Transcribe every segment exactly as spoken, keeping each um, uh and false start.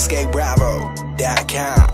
skate bravo dot com.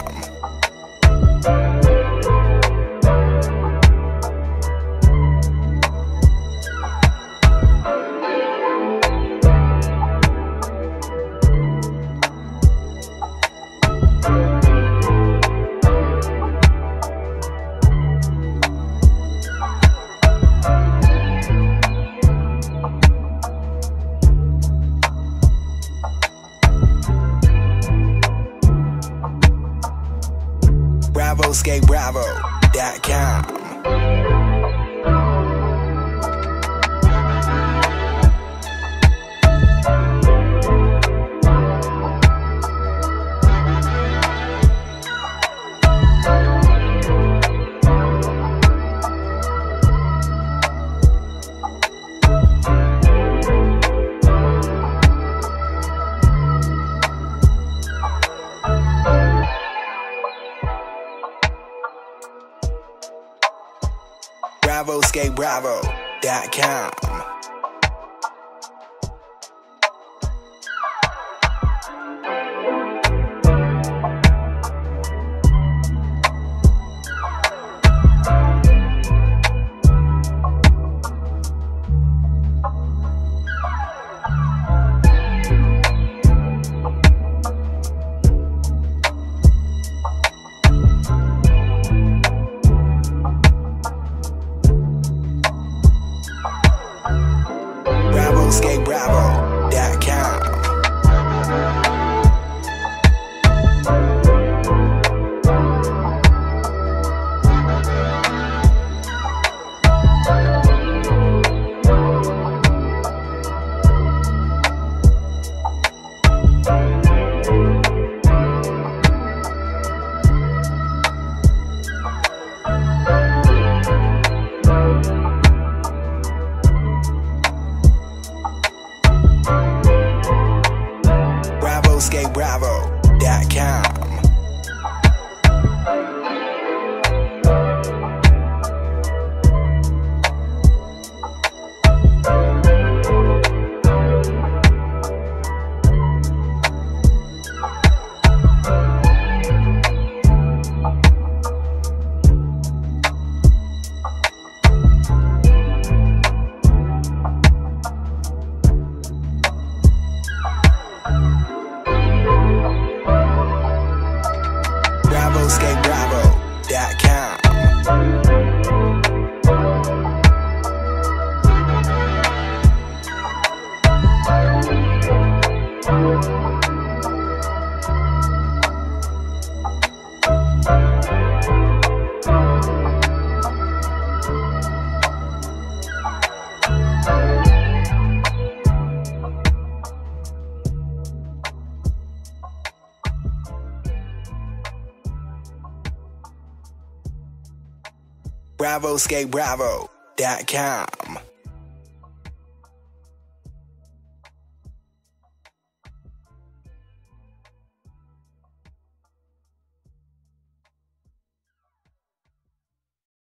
skate bravo dot com. skate bravo dot com. skate bravo dot com. skate bravo dot com. skate bravo dot com. bravo skate bravo dot com.